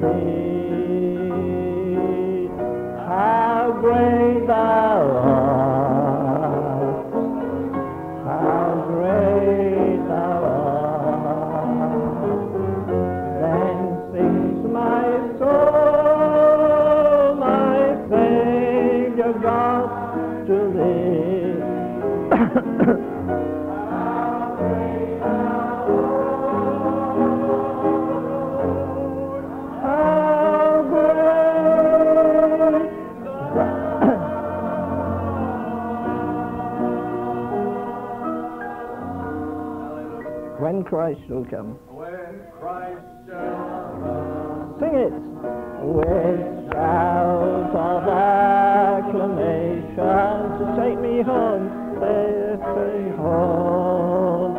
me how great thou art, how great thou art. Then sings my soul, my Savior God to thee. Christ shall come. When Christ shall come. Sing it. With shouts of acclamation to take me home, take me home.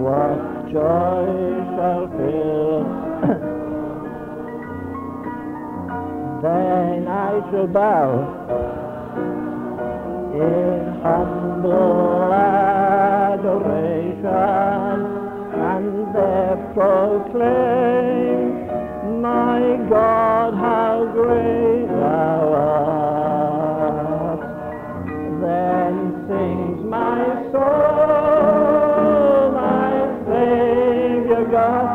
What joy shall fill. Then I shall bow in humble adoration. And there proclaim, my God, how great thou art. Then sings my soul, my Savior God.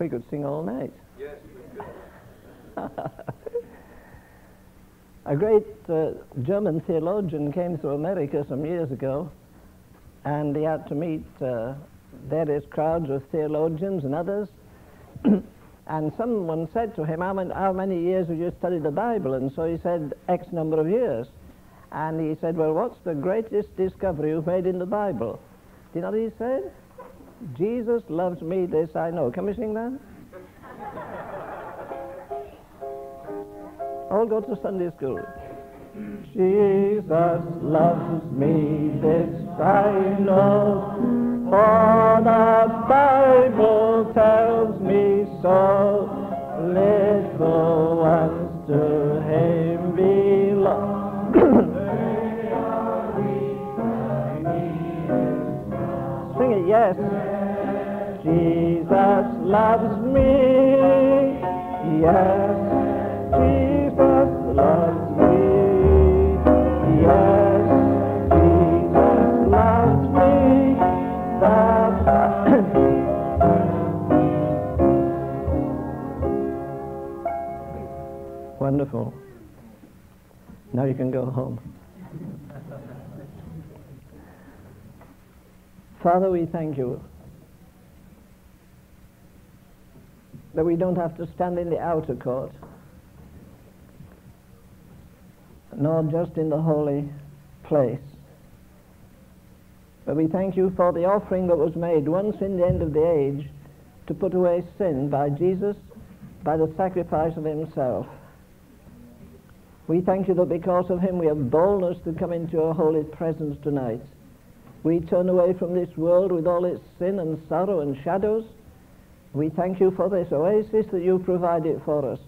We could sing all night. Yes, we could. A great German theologian came to America some years ago, and he had to meet various crowds of theologians and others. And someone said to him, how many years have you studied the Bible? And so he said, X number of years. And he said, well, what's the greatest discovery you've made in the Bible? Do you know what he said? Jesus loves me, this I know. Can we sing that? All go to Sunday school. Jesus loves me, this I know, for the Bible tells me so. Little ones to him belong. Sing it, yes. Jesus loves me, yes. Jesus loves me, yes. Jesus loves me, that's wonderful. Now you can go home. Father, we thank you that we don't have to stand in the outer court, nor just in the holy place. But we thank you for the offering that was made once in the end of the age to put away sin by Jesus, by the sacrifice of himself. We thank you that because of him we have boldness to come into your holy presence tonight. We turn away from this world with all its sin and sorrow and shadows. We thank you for this oasis that you provided for us.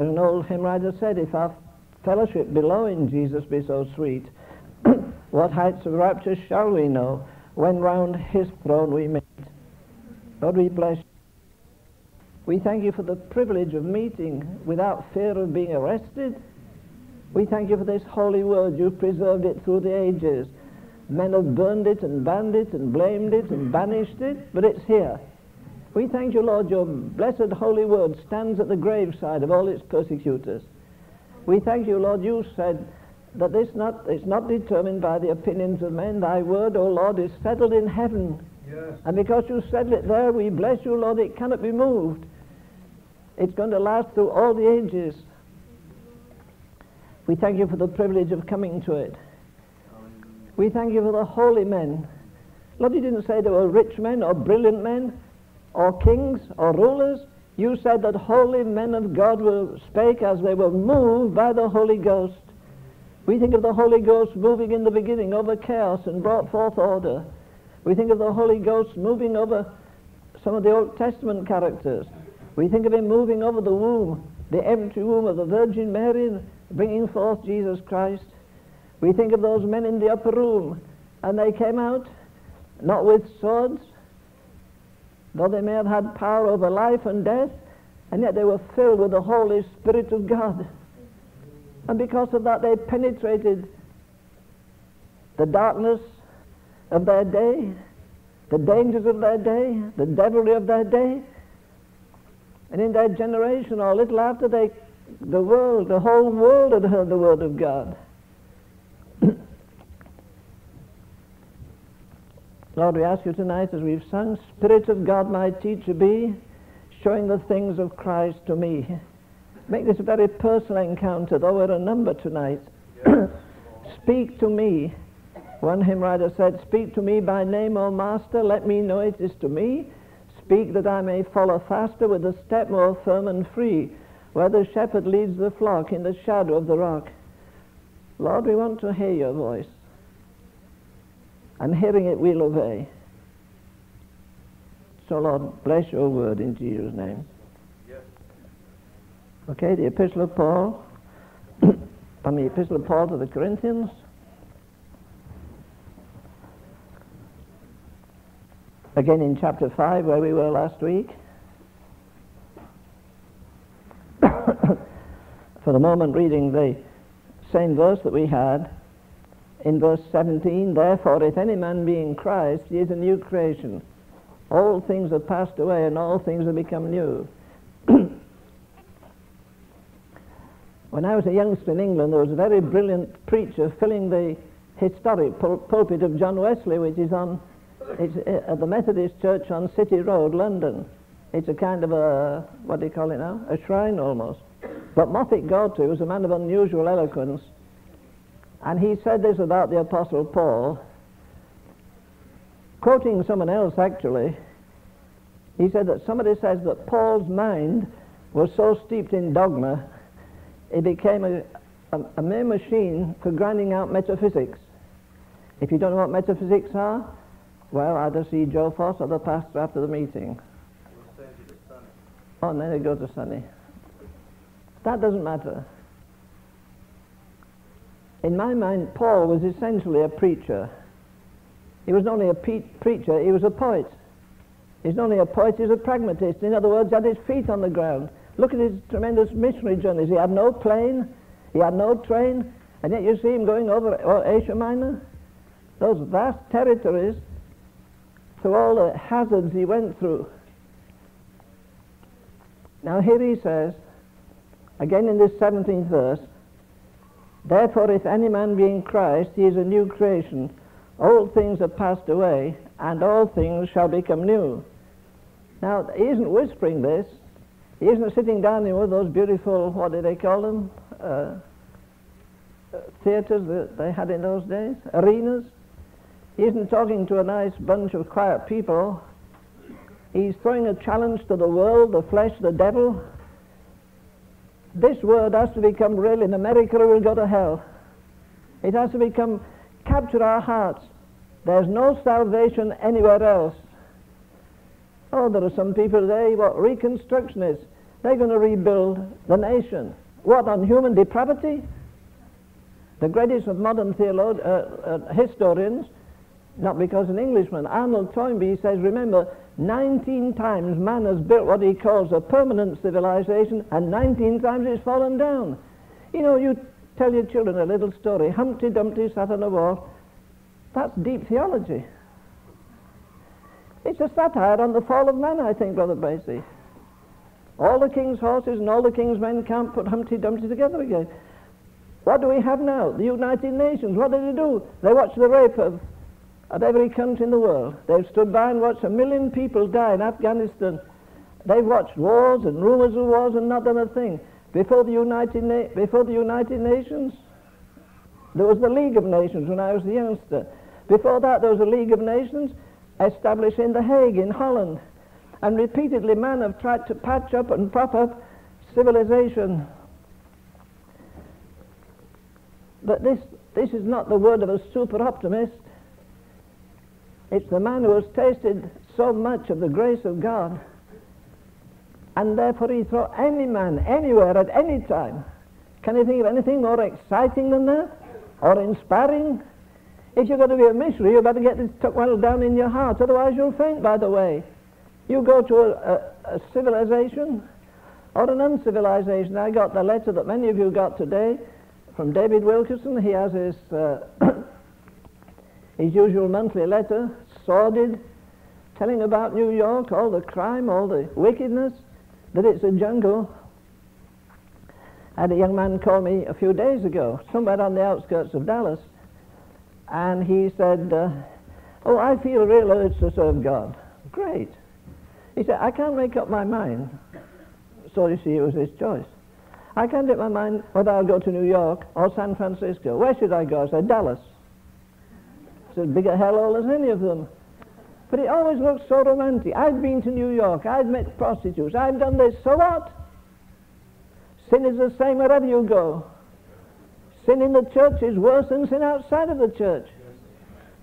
As an old hymn writer said, if our fellowship below in Jesus be so sweet, what heights of rapture shall we know when round his throne we meet? Lord, we bless you. We thank you for the privilege of meeting without fear of being arrested. We thank you for this holy word. You preserved it through the ages. Men have burned it and banned it and blamed it and banished it, but it's here. We thank you, Lord, your blessed holy word stands at the graveside of all its persecutors. We thank you, Lord, you said that it's not determined by the opinions of men. Thy word, O Lord, is settled in heaven. Yes. And because you settled it there, we bless you, Lord, it cannot be moved. It's going to last through all the ages. We thank you for the privilege of coming to it. We thank you for the holy men. Lord, you didn't say they were rich men or brilliant men or kings or rulers. You said that holy men of God will spake as they were moved by the Holy Ghost. We think of the Holy Ghost moving in the beginning over chaos and brought forth order. We think of the Holy Ghost moving over some of the Old Testament characters. We think of him moving over the womb, the empty womb of the Virgin Mary, bringing forth Jesus Christ. We think of those men in the upper room, and they came out, not with swords, though they may have had power over life and death, and yet they were filled with the Holy Spirit of God. And because of that, they penetrated the darkness of their day, the dangers of their day, the devilry of their day. And in their generation, or a little after, the whole world had heard the word of God. Lord, we ask you tonight, as we've sung, Spirit of God, my teacher be, showing the things of Christ to me. Make this a very personal encounter, though we're a number tonight. Yes. Speak to me. One hymn writer said, speak to me by name, O Master, let me know it is to me. Speak that I may follow faster with a step more firm and free, where the shepherd leads the flock in the shadow of the rock. Lord, we want to hear your voice. And hearing it, we'll obey. So, Lord, bless your word in Jesus' name. Yes. Okay, the Epistle of Paul, from the Epistle of Paul to the Corinthians. Again in chapter 5, where we were last week. For the moment, reading the same verse that we had in verse 17, therefore if any man be in Christ, he is a new creation. All things have passed away and all things have become new. When I was a youngster in England, there was a very brilliant preacher filling the historic pulpit of John Wesley, which is at the Methodist Church on City Road, London. It's a kind of a, what do you call it now? A shrine almost. But Moffat got to, he was a man of unusual eloquence, and he said this about the Apostle Paul, quoting someone else actually. He said that somebody says that Paul's mind was so steeped in dogma, it became a mere machine for grinding out metaphysics. If you don't know what metaphysics are, well, either see Joe Foss or the pastor after the meeting. Oh, and then it goes to Sunny. That doesn't matter. In my mind, Paul was essentially a preacher. He was not only a preacher, he was a poet. He's not only a poet, he's a pragmatist. In other words, he had his feet on the ground. Look at his tremendous missionary journeys. He had no plane, he had no train, and yet you see him going over Asia Minor, those vast territories, through all the hazards he went through. Now here he says, again in this 17th verse, therefore if any man be in Christ, he is a new creation. Old things have passed away, and all things shall become new. Now, he isn't whispering this. He isn't sitting down in one of those beautiful, what do they call them, theatres that they had in those days, arenas. He isn't talking to a nice bunch of quiet people. He's throwing a challenge to the world, the flesh, the devil. This word has to become real in America or we'll go to hell. It has to become, capture our hearts. There's no salvation anywhere else. Oh, there are some people today, what reconstruction is. They're going to rebuild the nation. What, on human depravity? The greatest of modern historians, not because an Englishman, Arnold Toynbee says, remember, 19 times man has built what he calls a permanent civilization, and 19 times it's fallen down. You know, you tell your children a little story, Humpty Dumpty sat on a wall. That's deep theology. It's a satire on the fall of man, I think, Brother Basie. All the king's horses and all the king's men can't put Humpty Dumpty together again. What do we have now? The United Nations. What did they do? They watched the rape of every country in the world. They've stood by and watched 1 million people die in Afghanistan. They've watched wars and rumors of wars and not done a thing. Before the United Nations, there was the League of Nations when I was a youngster. Before that, there was a League of Nations established in The Hague in Holland. And repeatedly, men have tried to patch up and prop up civilization. But this is not the word of a super optimist. It's the man who has tasted so much of the grace of God, and therefore he thought any man, anywhere, at any time. Can you think of anything more exciting than that? Or inspiring? If you're going to be a missionary, you better get this tucked well down in your heart, otherwise you'll faint by the way. You go to a civilization or an uncivilization. I got the letter that many of you got today from David Wilkinson. He has his usual monthly letter, sordid, telling about New York, all the crime, all the wickedness, that it's a jungle. I had a young man call me a few days ago, somewhere on the outskirts of Dallas, and he said, oh, I feel a real urge to serve God. Great. He said, I can't make up my mind. So you see, it was his choice. I can't make my mind whether I'll go to New York or San Francisco. Where should I go? I said, Dallas. It's a bigger hellhole as any of them. But it always looks so romantic. I've been to New York, I've met prostitutes, I've done this, so what? Sin is the same wherever you go. Sin in the church is worse than sin outside of the church.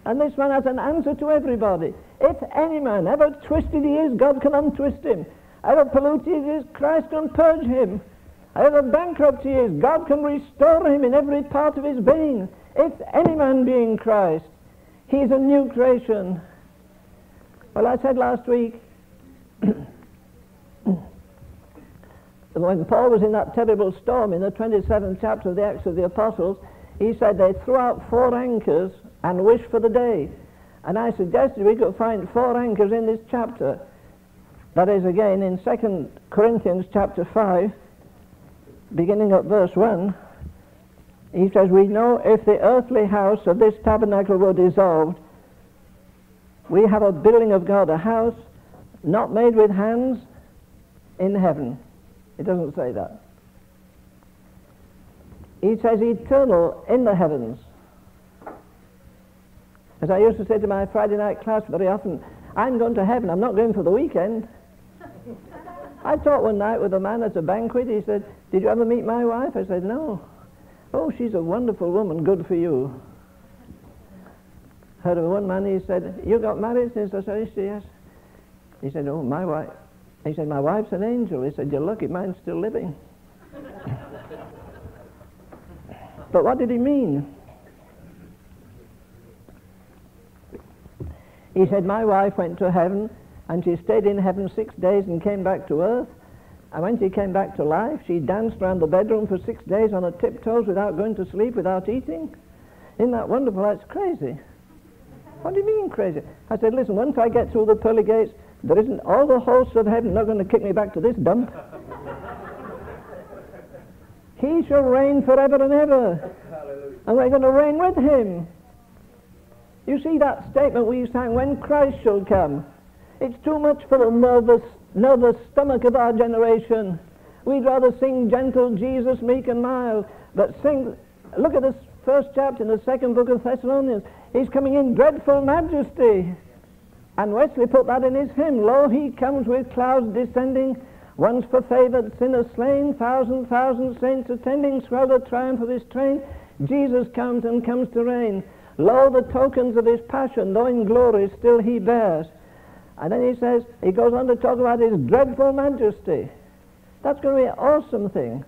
And this man has an answer to everybody. If any man, ever twisted he is, God can untwist him. Ever polluted he is, Christ can purge him. Ever bankrupt he is, God can restore him in every part of his being. If any man be in Christ, he is a new creation. Well, I said last week, when Paul was in that terrible storm in the 27th chapter of the Acts of the Apostles, he said they threw out 4 anchors and wished for the day. And I suggested we could find 4 anchors in this chapter. That is, again, in 2 Corinthians chapter 5, beginning at verse 1, he says, we know if the earthly house of this tabernacle were dissolved, we have a building of God, a house not made with hands in heaven. It doesn't say that. He says eternal in the heavens. As I used to say to my Friday night class very often, I'm going to heaven, I'm not going for the weekend. I talked one night with a man at a banquet. He said, did you ever meet my wife? I said, no. Oh, she's a wonderful woman, good for you. Heard of one man, he said, you got married since I said, yes. He said, oh, my wife. He said, my wife's an angel. He said, you're lucky, mine's still living. But what did he mean? He said, my wife went to heaven, and she stayed in heaven 6 days and came back to earth. And when she came back to life, she danced around the bedroom for 6 days on her tiptoes without going to sleep, without eating. Isn't that wonderful? That's crazy. What do you mean crazy? I said, listen, once I get through the pearly gates, there isn't all the hosts of heaven not going to kick me back to this dump. He shall reign forever and ever. Hallelujah. And we're going to reign with him. You see that statement we sang, when Christ shall come. It's too much for the nervous stomach of our generation. We'd rather sing gentle Jesus, meek and mild. But sing, look at this first chapter in the second book of Thessalonians. He's coming in dreadful majesty. And Wesley put that in his hymn, lo, he comes with clouds descending, once for favoured sinners slain, thousand saints attending, swell the triumph of his train, Jesus comes and comes to reign. Lo, the tokens of his passion, though in glory still he bears. And then he says, he goes on to talk about his dreadful majesty. That's going to be an awesome thing.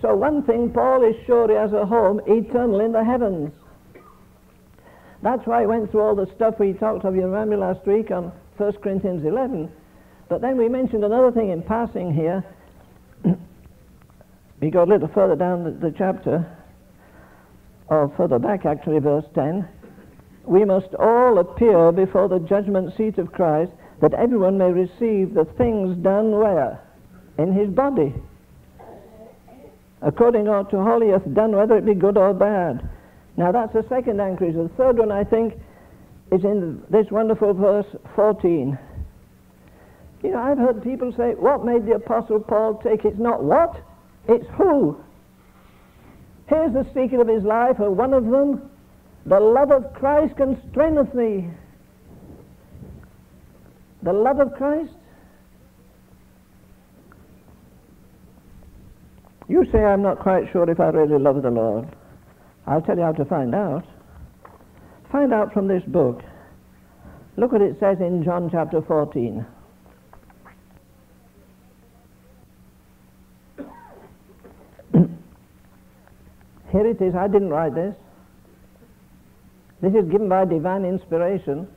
So one thing Paul is sure he has a home, eternal in the heavens. That's why I went through all the stuff we talked of, you remember last week, on 1 Corinthians 11. But then we mentioned another thing in passing here. We go a little further down the chapter, or further back actually, verse 10. We must all appear before the judgment seat of Christ, that everyone may receive the things done where? In his body. according unto all he hath done, whether it be good or bad. Now that's the second anchorage. The third one, I think, is in this wonderful verse 14. You know, I've heard people say, what made the Apostle Paul take? It's not what, it's who. Here's the secret of his life, or one of them, the love of Christ constraineth me. The love of Christ. You say, I'm not quite sure if I really love the Lord. I'll tell you how to find out. Find out from this book. Look what it says in John chapter 14. Here it is. I didn't write this. This is given by divine inspiration.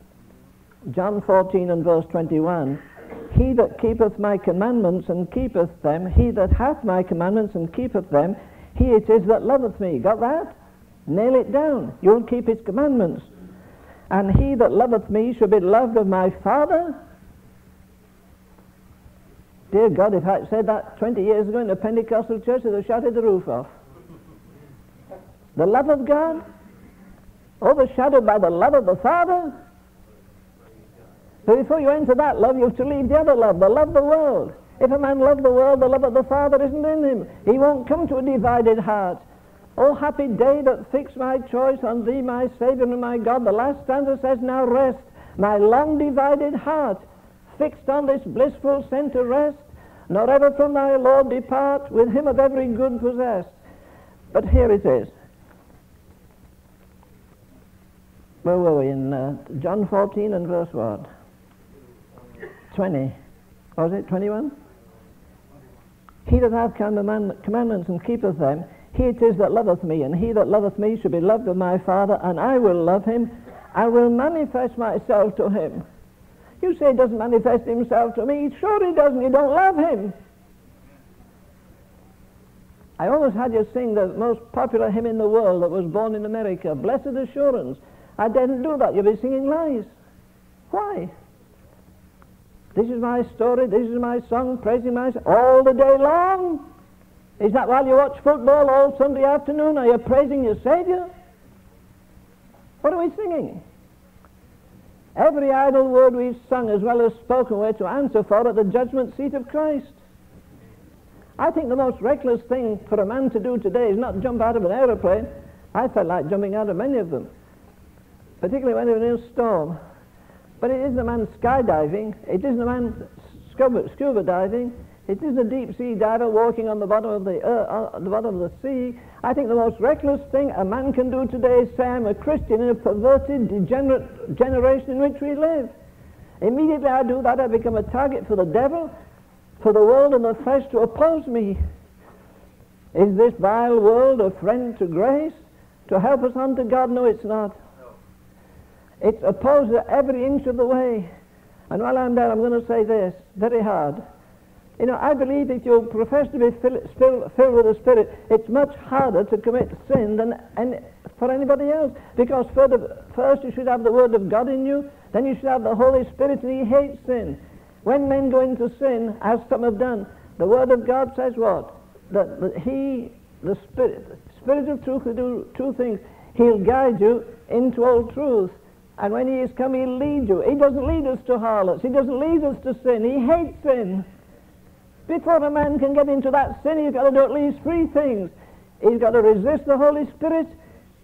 John 14 and verse 21. He that keepeth my commandments and keepeth them, he that hath my commandments and keepeth them, he it is that loveth me. Got that? Nail it down. You'll keep his commandments. And he that loveth me shall be loved of my Father. Dear God, if I said that 20 years ago in the Pentecostal church, they'd have shouted the roof off. The love of God, overshadowed by the love of the Father. So before you enter that love, you have to leave the other love, the love of the world. If a man love the world, the love of the Father isn't in him. He won't come to a divided heart. Oh, happy day that fixed my choice on thee, my Saviour and my God. The last stanza says, now rest, my long divided heart, fixed on this blissful centre rest, nor ever from thy Lord depart, with him of every good possessed. But here it is. Where were we? In John 14 and verse what? 20. Was it 21? He that hath commandments and keepeth them, he it is that loveth me, and he that loveth me shall be loved of my Father, and I will love him. I will manifest myself to him. You say he doesn't manifest himself to me. Sure he doesn't. You don't love him. I almost had you sing the most popular hymn in the world that was born in America, Blessed Assurance. I didn't do that. You'll be singing lies. Why? This is my story, this is my song, praising my son, all the day long. Is that while you watch football all Sunday afternoon? Are you praising your Saviour? What are we singing? Every idle word we've sung as well as spoken we're to answer for at the judgment seat of Christ. I think the most reckless thing for a man to do today is not jump out of an aeroplane. I felt like jumping out of many of them, particularly when it was in a storm. But it isn't a man skydiving, it isn't a man scuba diving, it isn't a deep sea diver walking on the bottom of the sea. I think the most reckless thing a man can do today is say, I'm a Christian in a perverted, degenerate generation in which we live. Immediately I do that, I become a target for the devil, for the world and the flesh to oppose me. Is this vile world a friend to grace, to help us unto God? No, it's not. It's opposed at every inch of the way. And while I'm there, I'm going to say this very hard. You know, I believe if you profess to be filled with the Spirit, it's much harder to commit sin than for anybody else. Because first you should have the Word of God in you, then you should have the Holy Spirit, and He hates sin. When men go into sin, as some have done, the Word of God says what? That He, the Spirit of truth, will do two things. He'll guide you into all truth. And when he is come, he'll lead you. He doesn't lead us to harlots. He doesn't lead us to sin. He hates sin. Before a man can get into that sin, he's got to do at least three things. He's got to resist the Holy Spirit,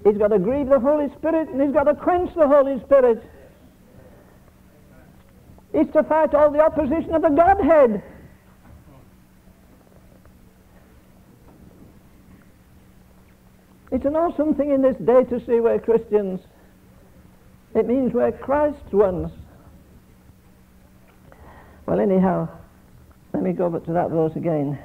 he's got to grieve the Holy Spirit, and he's got to quench the Holy Spirit. It's to fight all the opposition of the Godhead. It's an awesome thing in this day to see we're Christians. It means we're Christ's ones. Well, anyhow, let me go back to that verse again.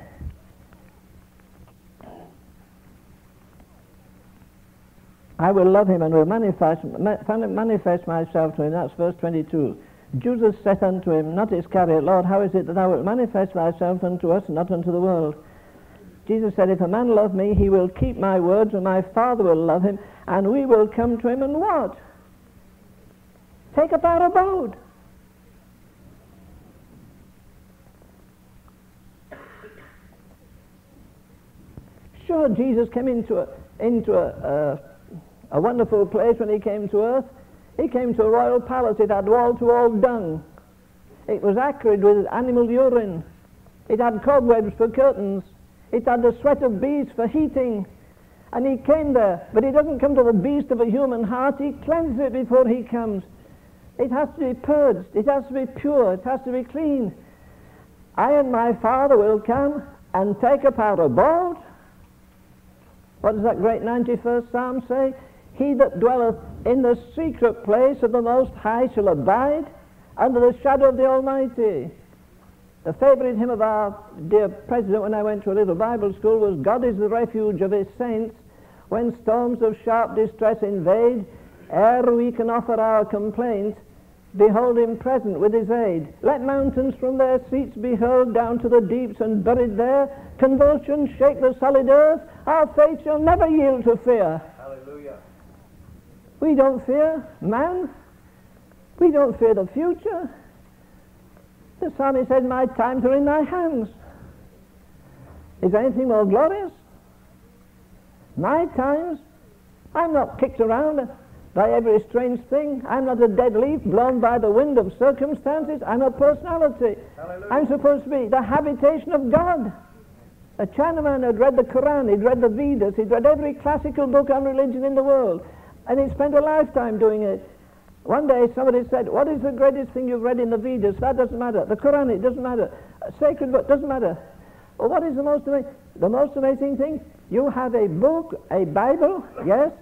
I will love him and will manifest myself to him. That's verse 22. Jesus saith unto him, not Iscariot, Lord, how is it that thou wilt manifest thyself unto us and not unto the world? Jesus said, if a man love me, he will keep my words, and my Father will love him, and we will come to him and what? Take up our abode. Sure, know Jesus came into a wonderful place when he came to earth? He came to a royal palace. It had wall-to-wall dung. It was acrid with animal urine. It had cobwebs for curtains. It had the sweat of bees for heating. And he came there, but he doesn't come to the beast of a human heart. He cleanses it before he comes. It has to be purged. It has to be pure. It has to be clean. I and my Father will come and take up our abode. What does that great 91st Psalm say? He that dwelleth in the secret place of the Most High shall abide under the shadow of the Almighty. The favourite hymn of our dear president when I went to a little Bible school was, God is the refuge of his saints when storms of sharp distress invade. Ere we can offer our complaint, behold him present with his aid. Let mountains from their seats be hurled down to the deeps and buried there. Convulsions shake the solid earth. Our faith shall never yield to fear. Hallelujah. We don't fear man. We don't fear the future. The psalmist said, my times are in thy hands. Is there anything more glorious? My times, I'm not kicked around by every strange thing. I'm not a dead leaf blown by the wind of circumstances. I'm a personality. Hallelujah. I'm supposed to be the habitation of God. A Chinaman had read the Quran, he'd read the Vedas, he'd read every classical book on religion in the world, and he spent a lifetime doing it. One day somebody said, what is the greatest thing you've read in the Vedas? That doesn't matter. The Quran, it doesn't matter. Sacred book, doesn't matter. Well, what is the most amazing thing? You have a book, a Bible, yes.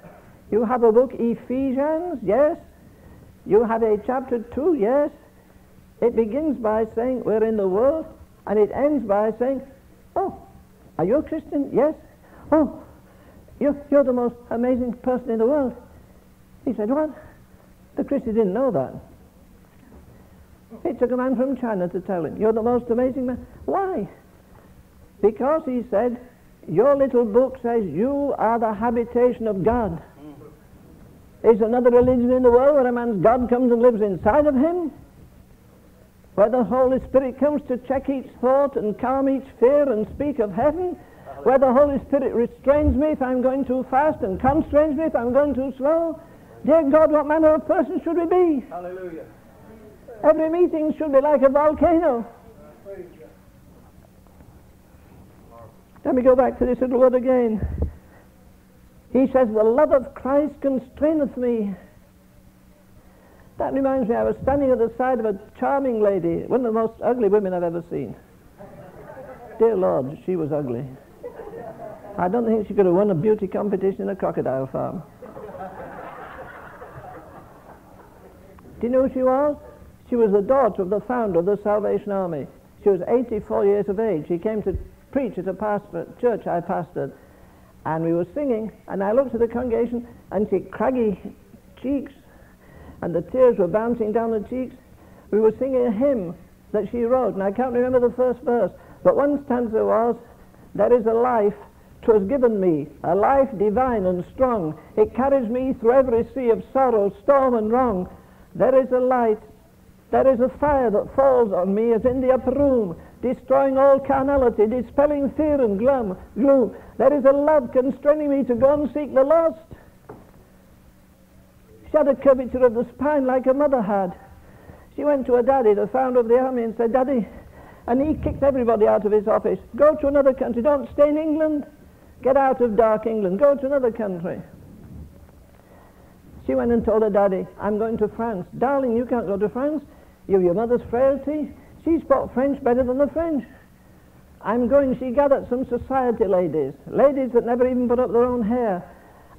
You have a book, Ephesians, yes. You have a chapter 2, yes. It begins by saying, we're in the world, and it ends by saying, oh, are you a Christian? Yes. Oh, you're the most amazing person in the world. He said, what? The Christian didn't know that. It took a man from China to tell him, you're the most amazing man. Why? Because he said, your little book says you are the habitation of God. Is there another religion in the world where a man's God comes and lives inside of him? Where the Holy Spirit comes to check each thought and calm each fear and speak of heaven? Where the Holy Spirit restrains me if I'm going too fast and constrains me if I'm going too slow? Dear God, what manner of person should we be? Hallelujah. Every meeting should be like a volcano. Let me go back to this little word again. He says, the love of Christ constraineth me. That reminds me, I was standing at the side of a charming lady, one of the most ugly women I've ever seen. Dear Lord, she was ugly. I don't think she could have won a beauty competition in a crocodile farm. Do you know who she was? She was the daughter of the founder of the Salvation Army. She was 84 years of age. She came to preach at a church I pastored. And we were singing, and I looked at the congregation, and she had craggy cheeks, and the tears were bouncing down her cheeks. We were singing a hymn that she wrote, and I can't remember the first verse, but one stanza was, there is a life 'twas given me, a life divine and strong. It carries me through every sea of sorrow, storm and wrong. There is a light, there is a fire that falls on me as in the upper room, destroying all carnality, dispelling fear and gloom. There is a love constraining me to go and seek the lost. She had a curvature of the spine like her mother had. She went to her daddy, the founder of the army, and said, Daddy, and he kicked everybody out of his office. Go to another country, don't stay in England. Get out of dark England, go to another country. She went and told her daddy, I'm going to France. Darling, you can't go to France. You've your mother's frailty. She spoke French better than the French. I'm going, she gathered some society ladies, ladies that never even put up their own hair.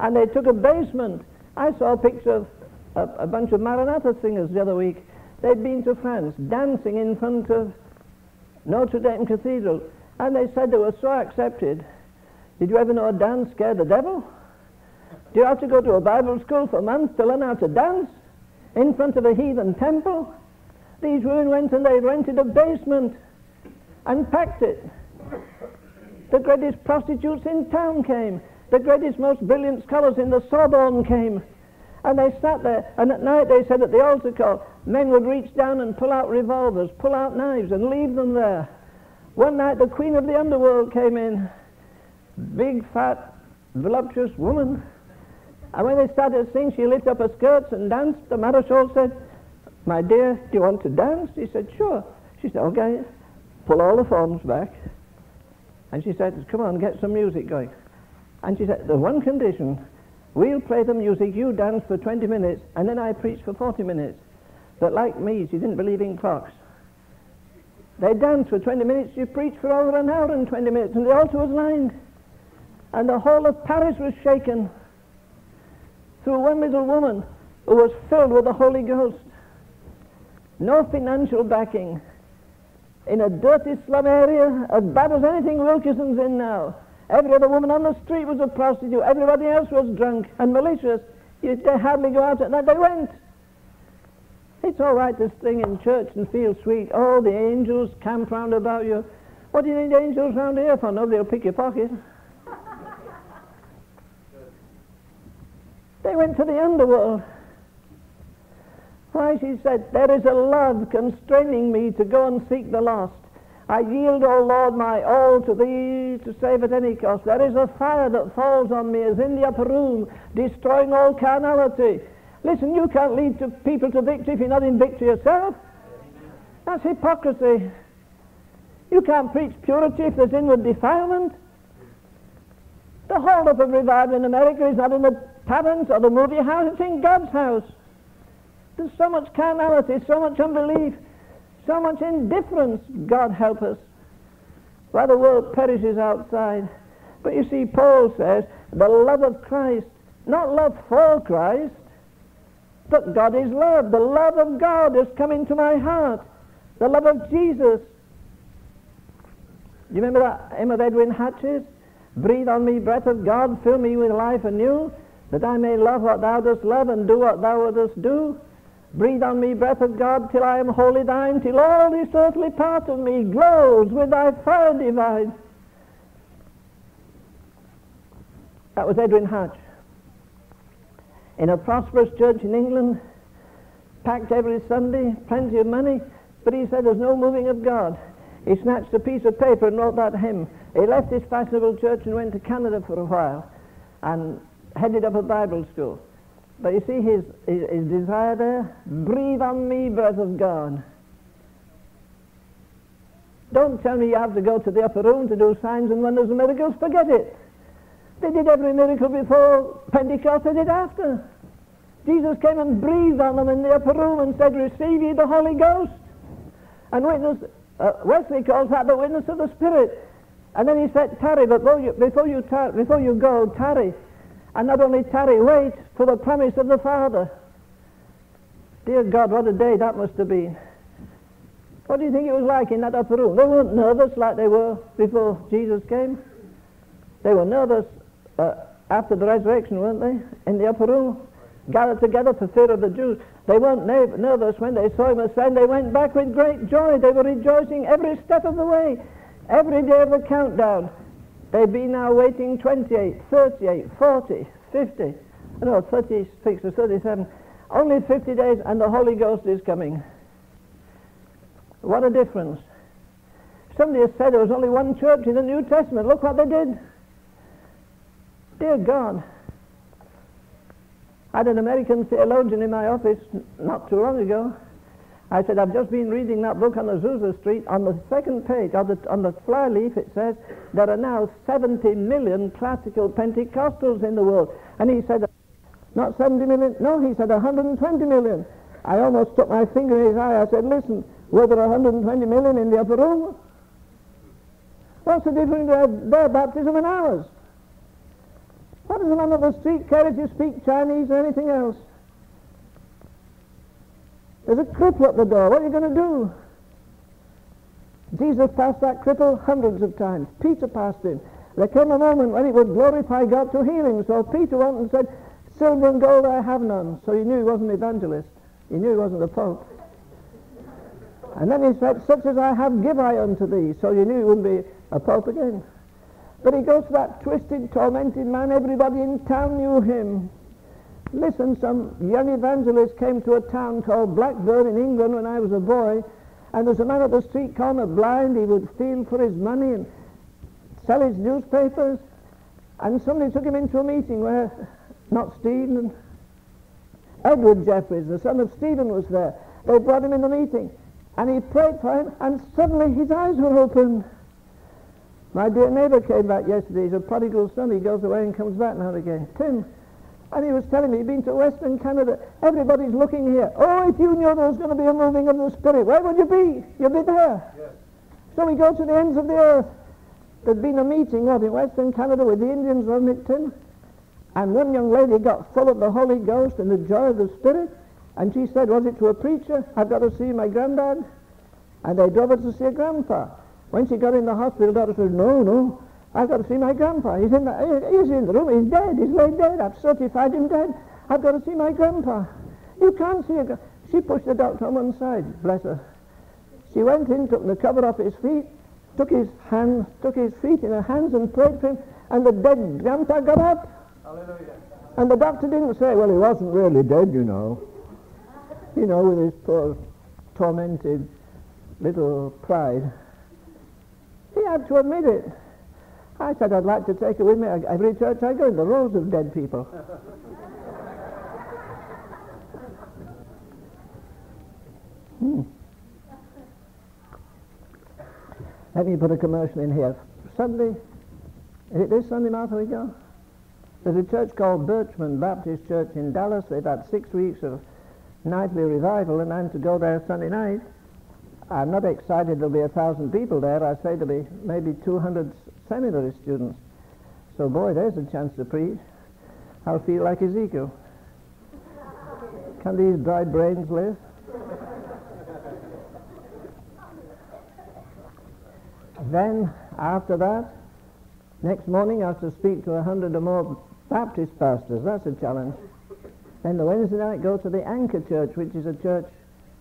And they took a basement. I saw a picture of a bunch of Maranatha singers the other week. They'd been to France, dancing in front of Notre Dame Cathedral. And they said they were so accepted. Did you ever know a dance scared the devil? Do you have to go to a Bible school for months to learn how to dance in front of a heathen temple? These women went and they rented a basement and packed it. The greatest prostitutes in town came. The greatest, most brilliant scholars in the Sorbonne came. And they sat there, and at night they said at the altar call, men would reach down and pull out revolvers, pull out knives and leave them there. One night the queen of the underworld came in. big, fat, voluptuous woman. And when they started to sing, she lifted up her skirts and danced. The marechal said, "My dear, do you want to dance?" He said, "Sure." She said, "Okay, pull all the forms back." And she said, "Come on, get some music going." And she said, "There's one condition. We'll play the music, you dance for 20 minutes, and then I preach for 40 minutes. But like me, she didn't believe in clocks. They danced for 20 minutes, she preached for over an hour and 20 minutes, and the altar was lined. And the whole of Paris was shaken through one little woman who was filled with the Holy Ghost. No financial backing. In a dirty slum area, as bad as anything Wilkinson's in now. Every other woman on the street was a prostitute. Everybody else was drunk and malicious. They hardly go out at night. They went. It's all right to sing in church and feel sweet. Oh, the angels camp round about you. What do you need angels round here for? Nobody'll pick your pocket. They went to the underworld. Why, she said, there is a love constraining me to go and seek the lost. I yield, O Lord, my all to thee to save at any cost. There is a fire that falls on me as in the upper room, destroying all carnality. Listen, you can't lead to people to victory if you're not in victory yourself. That's hypocrisy. You can't preach purity if there's inward defilement. The hold-up of revival in America is not in the parents or the movie house, it's in God's house. There's so much carnality, so much unbelief, so much indifference, God help us, while the world perishes outside. But you see, Paul says, the love of Christ, not love for Christ, but God is love. The love of God has come into my heart. The love of Jesus. You remember that hymn of Edwin Hatch's? Breathe on me, breath of God, fill me with life anew, that I may love what thou dost love and do what thou wouldest do. Breathe on me, breath of God, till I am wholly thine, till all this earthly part of me glows with thy fire divine. That was Edwin Hatch. In a prosperous church in England, packed every Sunday, plenty of money, but he said there's no moving of God. He snatched a piece of paper and wrote that hymn. He left his fashionable church and went to Canada for a while and headed up a Bible school. But you see his desire there? Breathe on me, breath of God. Don't tell me you have to go to the upper room to do signs and wonders and miracles. Forget it. They did every miracle before Pentecost, they did after. Jesus came and breathed on them in the upper room and said, "Receive ye the Holy Ghost." And Wesley calls that the witness of the Spirit. And then he said, "Tarry, but before you go, tarry. And not only tarry, wait for the promise of the Father." Dear God, what a day that must have been. What do you think it was like in that upper room? They weren't nervous like they were before Jesus came. They were nervous after the resurrection, weren't they? In the upper room, gathered together for fear of the Jews. They weren't nervous when they saw him ascend. They went back with great joy. They were rejoicing every step of the way, every day of the countdown. They'd be now waiting 28, 38, 40, 50, no, 36 or 37, only 50 days and the Holy Ghost is coming. What a difference. Somebody has said there was only one church in the New Testament. Look what they did. Dear God. I had an American theologian in my office not too long ago. I said, "I've just been reading that book on Azusa Street. On the second page, on the fly leaf, it says, there are now 70 million classical Pentecostals in the world." And he said, "Not 70 million, no," he said, "120 million. I almost took my finger in his eye. I said, "Listen, were there 120 million in the upper room?" What's the difference between their baptism and ours? What does the man on the street care if you speak Chinese or anything else? There's a cripple at the door. What are you going to do? Jesus passed that cripple hundreds of times. Peter passed him. There came a moment when it would glorify God to heal him. So Peter went and said, "Silver and gold I have none." So he knew he wasn't an evangelist. He knew he wasn't a pope. And then he said, "Such as I have give I unto thee." So you knew he wouldn't be a pope again. But he goes to that twisted, tormented man. Everybody in town knew him. Listen, some young evangelist came to a town called Blackburn in England when I was a boy, and there's a man at the street corner blind. He would steal for his money and sell his newspapers. And somebody took him into a meeting where, not Stephen, Edward Jeffries, the son of Stephen, was there. They brought him in the meeting, and he prayed for him, and suddenly his eyes were opened. My dear neighbour came back yesterday. He's a prodigal son. He goes away and comes back now and again. Tim. And he was telling me he'd been to Western Canada. Everybody's looking here. Oh, if you knew there was going to be a moving of the Spirit, where would you be? You'd be there. Yes. So we go to the ends of the earth. There'd been a meeting, what, in Western Canada with the Indians, wasn't it, Tim? And one young lady got full of the Holy Ghost and the joy of the Spirit. And she said, was it to a preacher? I've got to see my granddad. And they drove her to see her grandpa. When she got in the hospital, the doctor said, no, I've got to see my grandpa. He's in the room, he's dead, he's laid dead. I've certified him dead. I've got to see my grandpa. You can't see a... She pushed the doctor on one side, bless her. She went in, took the cover off his feet, took his hands, took his feet in her hands and prayed for him, and the dead grandpa got up. Hallelujah. And the doctor didn't say, well, he wasn't really dead, you know. You know, with his poor, tormented little pride. He had to admit it. I said, I'd like to take it with me. Every church I go in, the rows of dead people. Let me put a commercial in here. Sunday, is it this Sunday, Martha, we go? There's a church called Birchman Baptist Church in Dallas. They've had 6 weeks of nightly revival, and I'm to go there Sunday night. I'm not excited there'll be 1,000 people there. I say there'll be maybe 200 seminary students. So boy, there's a chance to preach. I'll feel like Ezekiel. Can these dried brains live? Then, after that, next morning I have to speak to 100 or more Baptist pastors. That's a challenge. Then the Wednesday night go to the Anchor Church, which is a church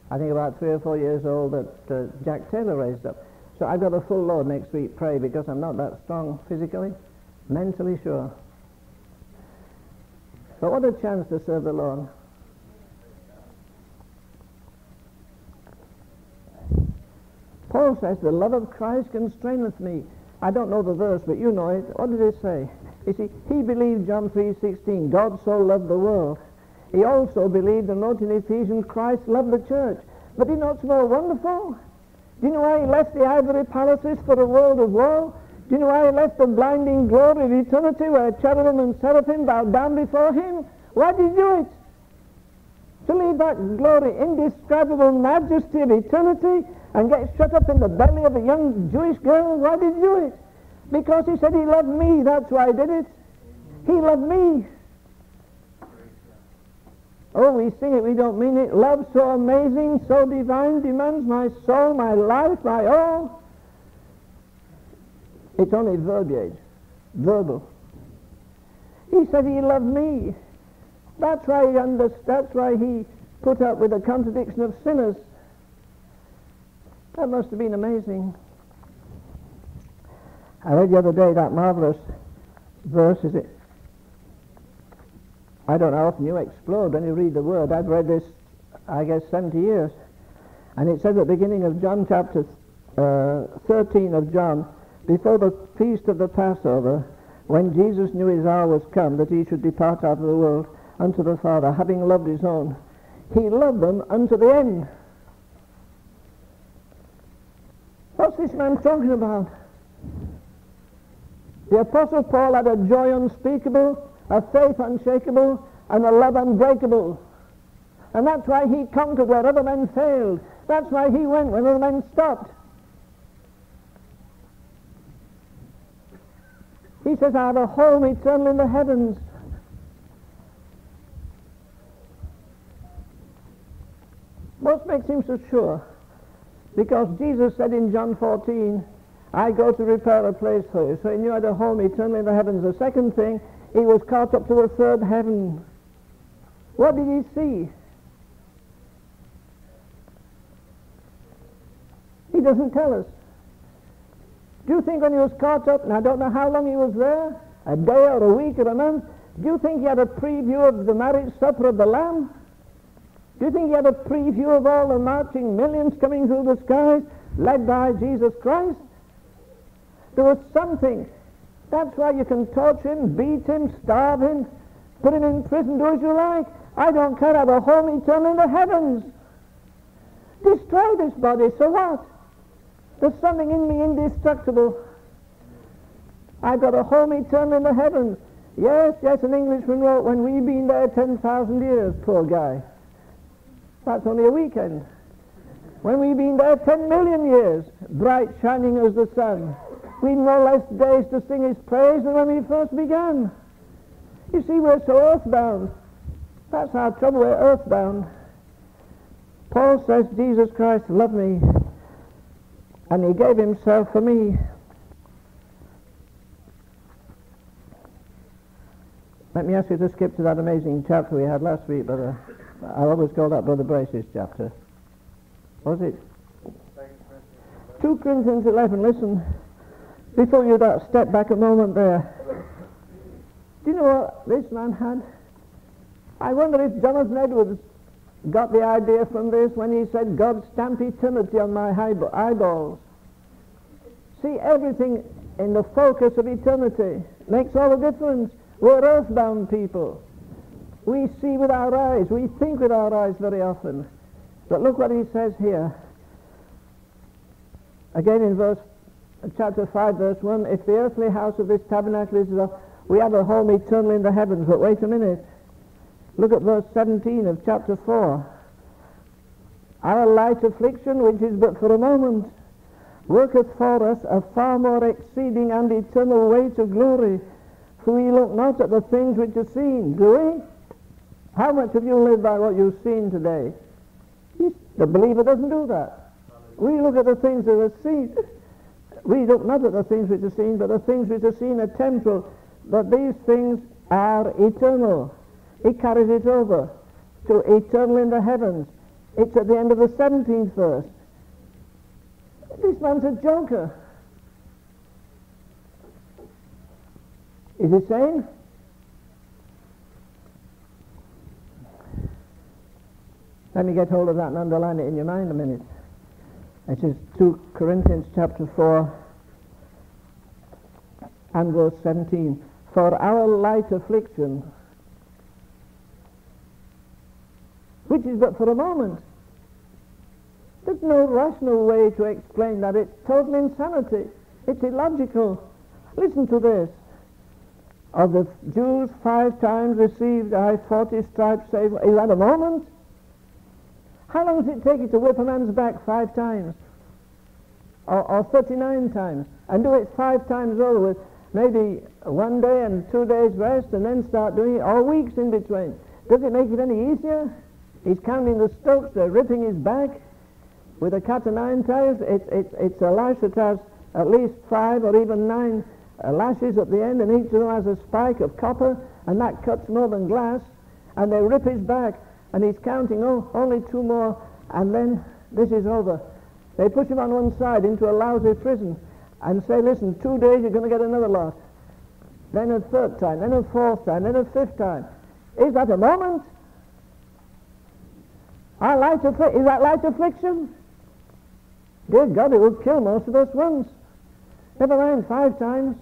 I think about 3 or 4 years old that Jack Taylor raised up. So I've got a full load next week, pray, because I'm not that strong physically, mentally sure. But what a chance to serve the Lord. Paul says, the love of Christ constraineth me. I don't know the verse, but you know it. What did he say? You see, he believed John 3:16, God so loved the world. He also believed, and wrote in Ephesians, Christ loved the church. But did not smell wonderful? Do you know why he left the ivory palaces for a world of woe? Do you know why he left the blinding glory of eternity where cherubim and seraphim bowed down before him? Why did he do it? To leave that glory, indescribable majesty of eternity, and get shut up in the belly of a young Jewish girl? Why did he do it? Because he said he loved me, that's why he did it. He loved me. Oh, we sing it, we don't mean it. Love so amazing, so divine, demands my soul, my life, my all. It's only verbiage, verbal. He said he loved me. That's why he put up with the contradiction of sinners. That must have been amazing. I read the other day that marvelous verse, is it? I don't know how often you explode when you read the word. I've read this, I guess, 70 years. And it says at the beginning of John chapter 13 of John, before the feast of the Passover, when Jesus knew his hour was come, that he should depart out of the world unto the Father, having loved his own, he loved them unto the end. What's this man talking about? The Apostle Paul had a joy unspeakable, a faith unshakable, and a love unbreakable. And that's why he conquered where other men failed. That's why he went when other men stopped. He says, I have a home eternal in the heavens. What makes him so sure? Because Jesus said in John 14, I go to prepare a place for you. So he knew I had a home eternal in the heavens. The second thing, he was caught up to the third heaven. What did he see? He doesn't tell us. Do you think when he was caught up, and I don't know how long he was there, a day or a week or a month, do you think he had a preview of the marriage supper of the Lamb? Do you think he had a preview of all the marching millions coming through the skies, led by Jesus Christ? There was something. That's why you can torture him, beat him, starve him, put him in prison, do as you like. I don't care, I will home eternally in the heavens. Destroy this body, so what? There's something in me indestructible. I got a home eternally in the heavens. Yes, an Englishman wrote, when we've been there 10,000 years, poor guy. That's only a weekend. When we've been there 10 million years, bright shining as the sun, we've no less days to sing his praise than when we first began. You see, we're so earthbound. That's our trouble, we're earthbound. Paul says, Jesus Christ loved me, and he gave himself for me. Let me ask you to skip to that amazing chapter we had last week, Brother. I always call that Brother Brace's chapter. Was it? 2 Corinthians 11. Listen, before you do that, step back a moment there. Do you know what this man had? I wonder if Jonathan Edwards got the idea from this when he said, God stamp eternity on my eyeballs. See, everything in the focus of eternity makes all the difference. We're earthbound people. We see with our eyes. We think with our eyes very often. But look what he says here. Again in chapter 5, verse 1, if the earthly house of this tabernacle is lost, we have a home eternally in the heavens. But wait a minute. Look at verse 17 of chapter 4. Our light affliction, which is but for a moment, worketh for us a far more exceeding and eternal weight of glory. For we look not at the things which are seen, do we? How much have you lived by what you've seen today? The believer doesn't do that. We look at the things that are seen. We look not at the things which are seen, but the things which are seen are temporal. But these things are eternal. He carries it over to eternal in the heavens. It's at the end of the 17th verse. This man's a joker. Is he sane? Let me get hold of that and underline it in your mind a minute. It is 2 Corinthians chapter 4 and verse 17. For our light affliction, which is but for a moment. There's no rational way to explain that. It's total insanity. It's illogical. Listen to this. Of the Jews 5 times received I 40 stripes, save. Is that a moment? How long does it take you to whip a man's back 5 times? Or 39 times? And do it 5 times over with maybe one day and 2 days rest and then start doing it, or weeks in between. Does it make it any easier? He's counting the strokes, they're ripping his back with a cat of 9 tails. It's a lash that has at least 5 or even 9 lashes at the end, and each of them has a spike of copper, and that cuts more than glass, and they rip his back. And he's counting, oh, only 2 more, and then this is over. They push him on one side into a lousy prison and say, listen, 2 days you're going to get another lot. Then a 3rd time, then a 4th time, then a 5th time. Is that a moment? Our light is that light affliction? Dear God, it would kill most of us once. Never mind 5 times.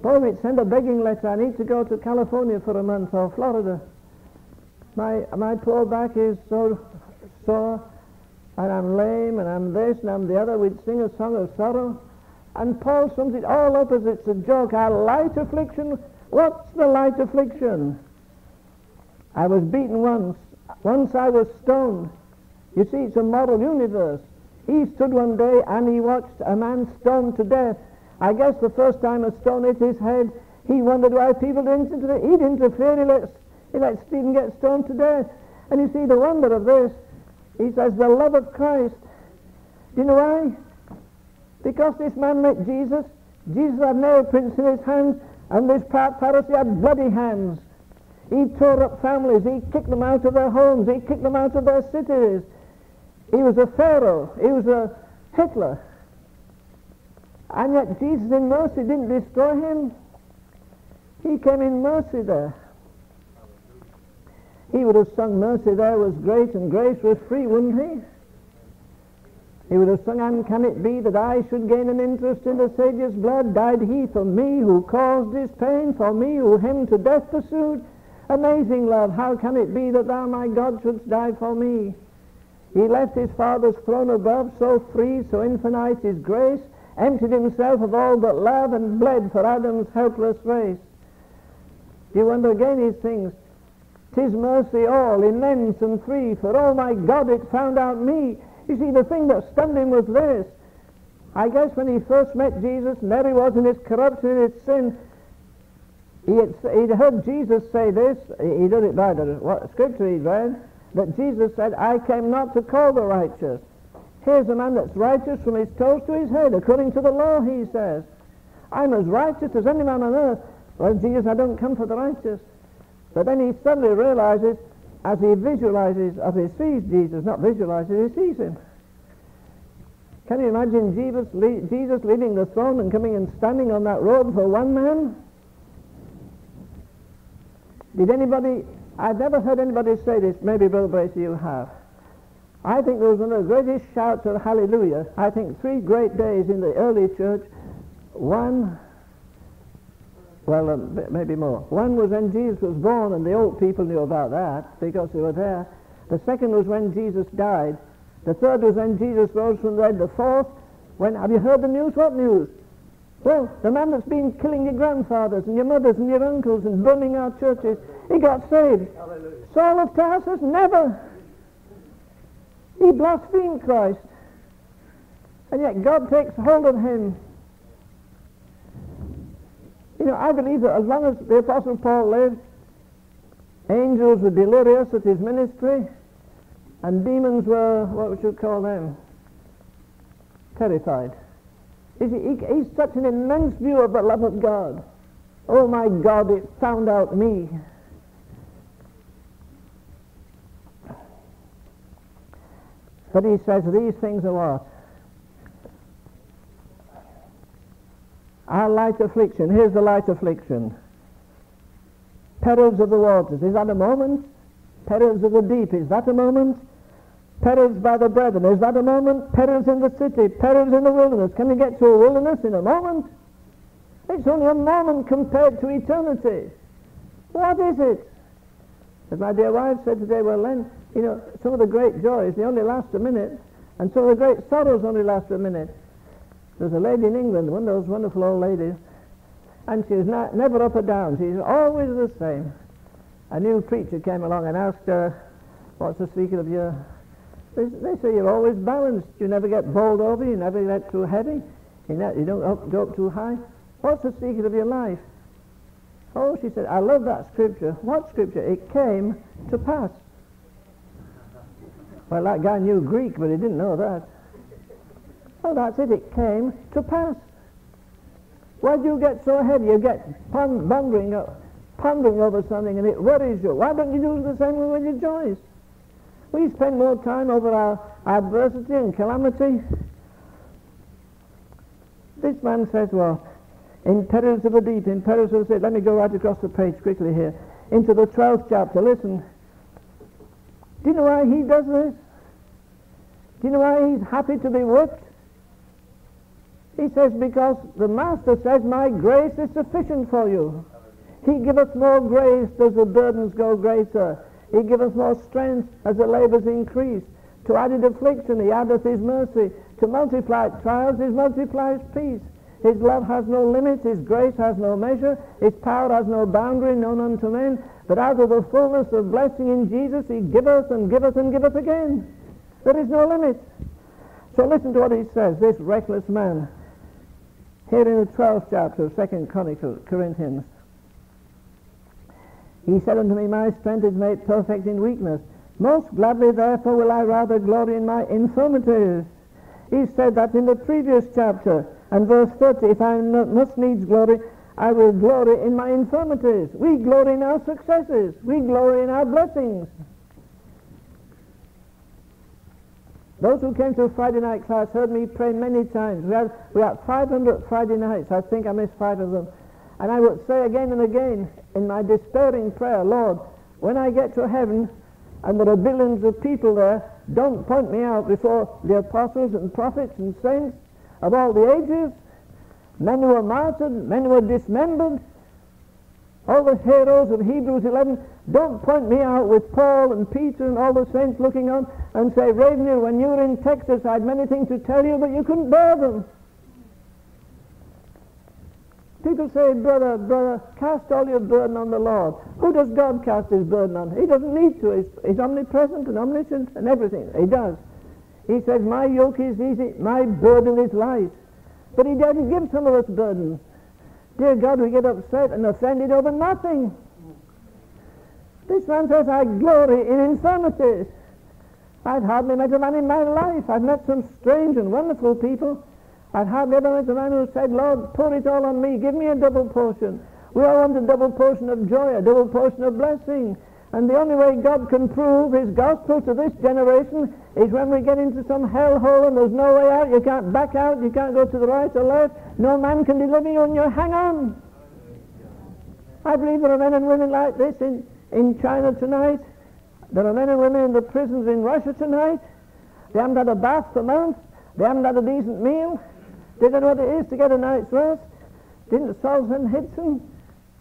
Paul would send a begging letter, I need to go to California for a month or Florida. My poor back is so sore, and I'm lame, and I'm this, and I'm the other. We'd sing a song of sorrow. And Paul sums it all up as it's a joke. Our light affliction, what's the light affliction? I was beaten once I was stoned. You see, it's a moral universe. He stood one day and he watched a man stoned to death. I guess the first time a stone hit his head, he wondered why people didn't interfere. He didn't interfere, he let Stephen get stoned to death. And you see the wonder of this. He says, the love of Christ. Do you know why? Because this man met Jesus. Jesus had nail prints in his hands, and this Pharisee had bloody hands. He tore up families. He kicked them out of their homes. He kicked them out of their cities. He was a Pharaoh. He was a Hitler. And yet Jesus in mercy didn't destroy him. He came in mercy there. He would have sung mercy there was great and grace was free, wouldn't he? He would have sung, "And can it be that I should gain an interest in the Saviour's blood? Died he for me who caused this pain, for me who him to death pursued? Amazing love, how can it be that thou, my God, shouldst die for me?" He left his Father's throne above, so free, so infinite his grace, emptied himself of all but love and bled for Adam's helpless race. Do you wonder again these things? "'Tis mercy all, immense and free, for oh my God, it found out me." You see, the thing that stunned him was this. I guess when he first met Jesus, Mary was in his corruption and his sin. He'd heard Jesus say this. He did it by what scripture he'd read, that Jesus said, "I came not to call the righteous." Here's a man that's righteous from his toes to his head, according to the law, he says. "I'm as righteous as any man on earth." "Well, Jesus, I don't come for the righteous." But then he suddenly realizes, as he visualizes, as he sees Jesus, not visualizes, he sees him. Can you imagine Jesus leaving the throne and coming and standing on that road for one man? Did anybody, I've never heard anybody say this, maybe Brother Bracey you have. I think there was one of the greatest shouts of hallelujah. I think three great days in the early church. One, well, maybe more. One was when Jesus was born, and the old people knew about that because they were there. The second was when Jesus died. The third was when Jesus rose from the dead. The fourth, when, have you heard the news? What news? Well, the man that's been killing your grandfathers and your mothers and your uncles and burning our churches, he got saved. Hallelujah. Saul of Tarsus, never. He blasphemed Christ. And yet God takes hold of him. You know, I believe that as long as the Apostle Paul lived, angels were delirious at his ministry, and demons were, what would you call them? Terrified. You see, he's such an immense view of the love of God. Oh my God, it found out me. But he says, these things are what? Our light affliction. Here's the light affliction. Perils of the waters. Is that a moment? Perils of the deep. Is that a moment? Perils by the brethren. Is that a moment? Perils in the city. Perils in the wilderness. Can you get to a wilderness in a moment? It's only a moment compared to eternity. What is it? As my dear wife said today, well then, you know, some of the great joys, they only last a minute, and some of the great sorrows only last a minute. There's a lady in England, one of those wonderful old ladies, and she's never up or down. She's always the same. A new preacher came along and asked her, "What's the secret of your..." They say you're always balanced. You never get bowled over. You never get too heavy. You don't go up too high. "What's the secret of your life?" "Oh," she said, "I love that scripture." "What scripture?" "It came to pass." Well, that guy knew Greek, but he didn't know that. "Oh, that's it. It came to pass." Why do you get so heavy? You get pondering over something, and it worries you. Why don't you do the same with your joys? We spend more time over our adversity and calamity. This man says, well, in perils of the deep, in perils of the sea. Let me go right across the page quickly here, into the 12th chapter. Listen. Do you know why he does this? Do you know why he's happy to be whipped? He says, because the Master says, "My grace is sufficient for you." He giveth more grace as the burdens go greater. He giveth more strength as the labours increase. To added affliction he addeth his mercy. To multiplied trials he multiplies peace. His love has no limit, his grace has no measure, his power has no boundary known unto men, but out of the fullness of blessing in Jesus he giveth and giveth and giveth again. There is no limit. So listen to what he says, this reckless man, here in the 12th chapter of Second Corinthians. He said unto me, "My strength is made perfect in weakness. Most gladly therefore will I rather glory in my infirmities." He said that in the previous chapter, and verse 30, "If I must needs glory, I will glory in my infirmities." We glory in our successes. We glory in our blessings. Those who came to a Friday night class heard me pray many times. We had 500 Friday nights. I think I missed 5 of them. And I would say again and again in my despairing prayer, "Lord, when I get to heaven and there are billions of people there, Don't point me out before the apostles and prophets and saints of all the ages. Men who were martyred, men who were dismembered, all the heroes of Hebrews 11. Don't point me out with Paul and Peter and all the saints looking on and say, Ravenel, when you were in Texas, I had many things to tell you, but you couldn't bear them. People say, brother, brother, cast all your burden on the Lord. Who does God cast his burden on? He doesn't need to. He's omnipresent and omniscient and everything. He does. He says, my yoke is easy, my burden is light. But he doesn't give some of us burden. Dear God, we get upset and offended over nothing. This man says, I glory in infirmities. I've hardly met a man in my life. I've met some strange and wonderful people. I've hardly ever met a man who said, Lord, pour it all on me. Give me a double portion. We all want a double portion of joy, a double portion of blessing. And the only way God can prove his gospel to this generation is when we get into some hellhole and there's no way out. You can't back out. You can't go to the right or left. No man can deliver you and you hang on. I believe there are men and women like this in China tonight. There are men and women in the prisons in Russia tonight. They haven't had a bath for months. They haven't had a decent meal. They don't know what it is to get a night's rest. Didn't Solzhenitsyn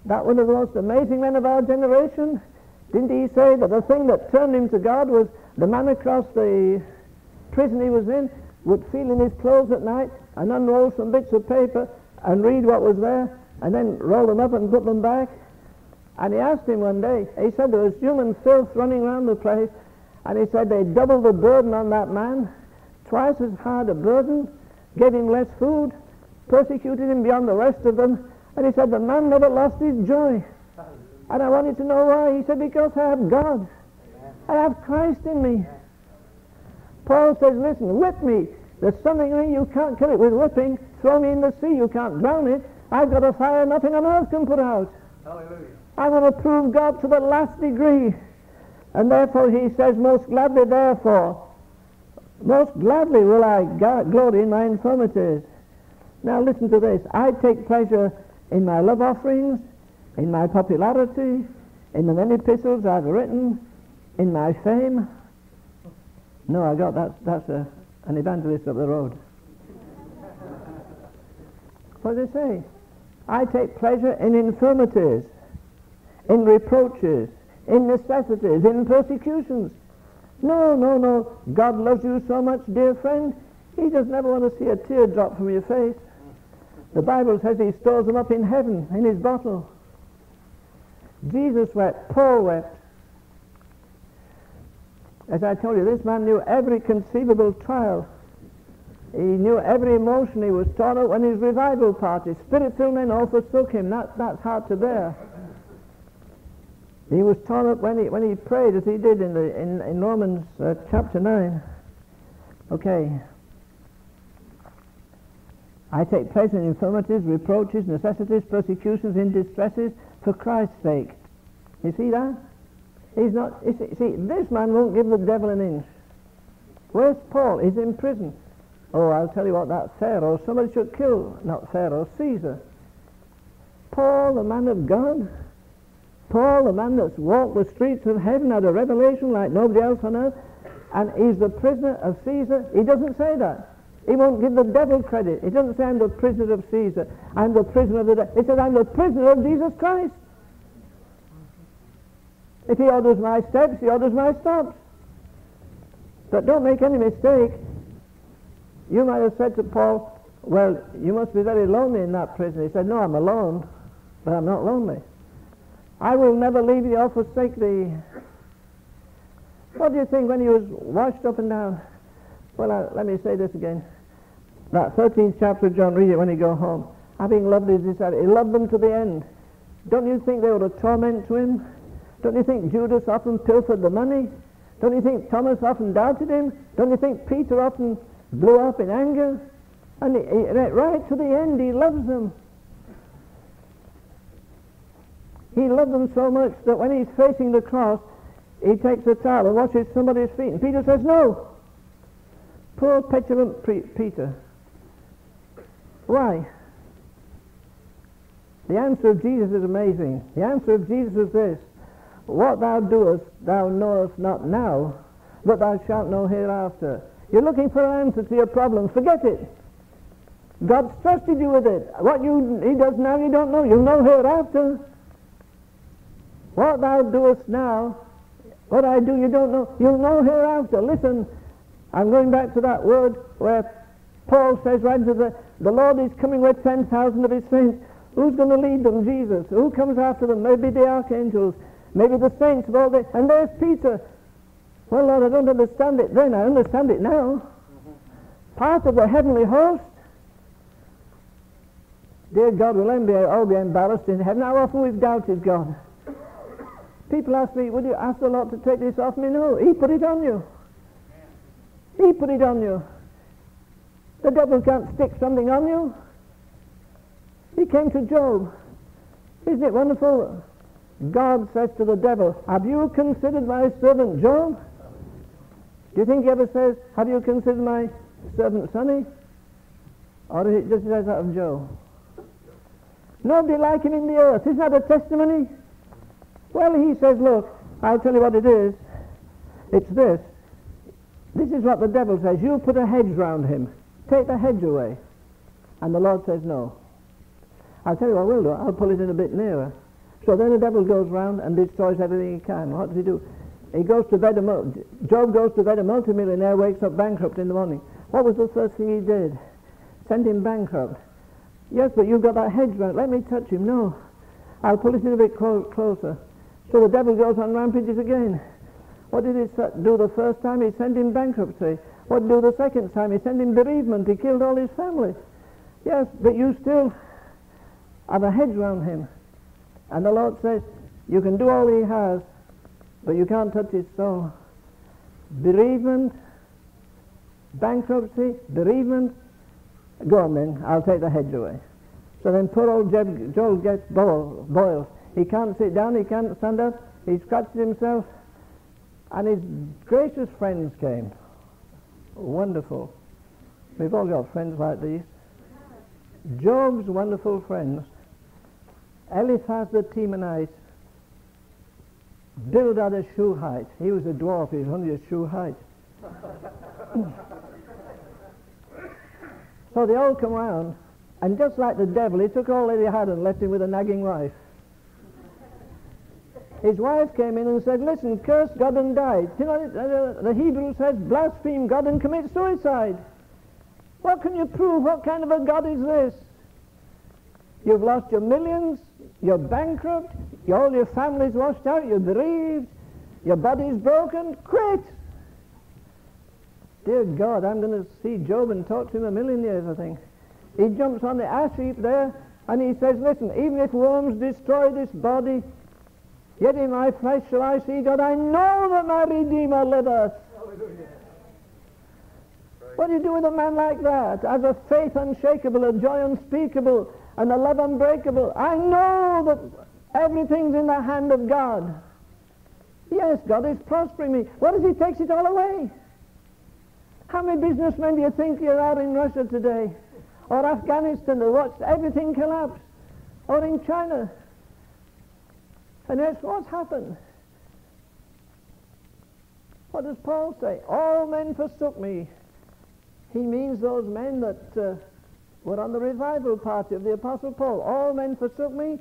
that one of the most amazing men of our generation, didn't he say that the thing that turned him to God was the man across the prison he was in would feel in his clothes at night and unroll some bits of paper and read what was there and then roll them up and put them back? And he asked him one day, he said there was human filth running around the place, and he said they doubled the burden on that man, twice as hard a burden, gave him less food, persecuted him beyond the rest of them, and he said the man never lost his joy. And I wanted to know why. He said, because I have God. I have Christ in me. Paul says, listen, whip me. There's something in me, you can't kill it with whipping. Throw me in the sea, you can't drown it. I've got a fire nothing on earth can put out. Hallelujah. I want to prove God to the last degree. And therefore he says, most gladly therefore, most gladly will I glory in my infirmities. Now listen to this. I take pleasure in my love offerings, in my popularity, in the many epistles I've written, in my fame. No, I got that. That's an evangelist up the road. What does it say? I take pleasure in infirmities, in reproaches, in necessities, in persecutions. No, no, no. God loves you so much, dear friend. He doesn't ever want to see a tear drop from your face. The Bible says he stores them up in heaven, in his bottle. Jesus wept. Paul wept. As I told you, this man knew every conceivable trial. He knew every emotion. He was torn up when his revival party. Spirit-filled men all forsook him. That's hard to bear. He was torn up when he prayed, as he did in Romans chapter 9. Okay. I take pleasure in infirmities, reproaches, necessities, persecutions, in distresses, for Christ's sake. You see that? He's not. See, this man won't give the devil an inch. Where's Paul? He's in prison. Oh, I'll tell you what, that Pharaoh, somebody should kill, not Pharaoh, Caesar. Paul, the man of God. Paul, the man that's walked the streets of heaven, had a revelation like nobody else on earth, and he's the prisoner of Caesar. He doesn't say that. He won't give the devil credit. He doesn't say, I'm the prisoner of Caesar. I'm the prisoner of the devil. He says, I'm the prisoner of Jesus Christ. If he orders my steps, he orders my stops. But don't make any mistake. You might have said to Paul, well, you must be very lonely in that prison. He said, no, I'm alone, but I'm not lonely. I will never leave thee or forsake thee. What do you think when he was washed up and down? Well, let me say this again. That 13th chapter of John, read it when he go home. Having loved his disciples, he loved them to the end. Don't you think they were a torment to him? Don't you think Judas often pilfered the money? Don't you think Thomas often doubted him? Don't you think Peter often blew up in anger? And right to the end, he loves them. He loved them so much that when he's facing the cross, he takes a towel and washes somebody's feet. And Peter says, no. Poor petulant Peter. Why? The answer of Jesus is amazing. The answer of Jesus is this: what thou doest, thou knowest not now, that thou shalt know hereafter. You're looking for an answer to your problem. Forget it. God's trusted you with it. What he does now you don't know. You'll know hereafter. What thou doest now, what I do you don't know. You'll know hereafter. Listen, I'm going back to that word where Paul says right into the Lord is coming with 10,000 of his saints. Who's going to lead them? Jesus. Who comes after them? Maybe the archangels. Maybe the saints of all this. And there's Peter. Well, Lord, I don't understand it then. I understand it now. Part of the heavenly host. Dear God, will all be embarrassed in heaven. How often we've doubted God. People ask me, would you ask the Lord to take this off me? No, he put it on you. He put it on you. The devil can't stick something on you. He came to Job. Isn't it wonderful? God says to the devil, have you considered my servant Job? Do you think he ever says, have you considered my servant Sonny? Or does it just says out of Job? Nobody like him in the earth. Isn't that a testimony? Well, he says, look, I'll tell you what it is. It's this. This is what the devil says. You put a hedge round him. Take the hedge away. And the Lord says, no. I'll tell you what I will do. I'll pull it in a bit nearer. So then the devil goes round and destroys everything he can. What does he do? He goes to bed. Job goes to bed a multimillionaire, wakes up bankrupt in the morning. What was the first thing he did? Send him bankrupt. Yes, but you've got that hedge round. Let me touch him. No. I'll pull it in a bit closer. So the devil goes on rampages again. What did he do the first time? He sent him bankruptcy. What did he do the second time? He sent him bereavement. He killed all his family. Yes, but you still have a hedge round him. And the Lord says, you can do all he has, but you can't touch his soul. Bereavement, bankruptcy, bereavement. Go on then, I'll take the hedge away. So then poor old Joel gets boils. He can't sit down, he can't stand up, he scratches himself. And his gracious friends came. Wonderful. We've all got friends like these. Job's wonderful friends, Eliphaz the Temanite, Bildad the Shuhite. He was a dwarf, he was only a Shuhite. So they all come round, and just like the devil, he took all that he had and left him with a nagging wife. His wife came in and said, listen, curse God and die. You know, the Hebrew says, blaspheme God and commit suicide. What can you prove? What kind of a God is this? You've lost your millions, you're bankrupt, all your family's washed out, you're bereaved, your body's broken, quit! Dear God, I'm going to see Job and talk to him a million years, I think. He jumps on the ash heap there and he says, listen, even if worms destroy this body, yet in my flesh shall I see God. I know that my Redeemer liveth. Hallelujah. What do you do with a man like that? As a faith unshakable, a joy unspeakable, and a love unbreakable. I know that everything's in the hand of God. Yes, God is prospering me. What if he takes it all away? How many businessmen do you think there are in Russia today? Or Afghanistan, who watched everything collapse? Or in China? And that's what's happened. What does Paul say? All men forsook me. He means those men that were on the revival party of the Apostle Paul. All men forsook me.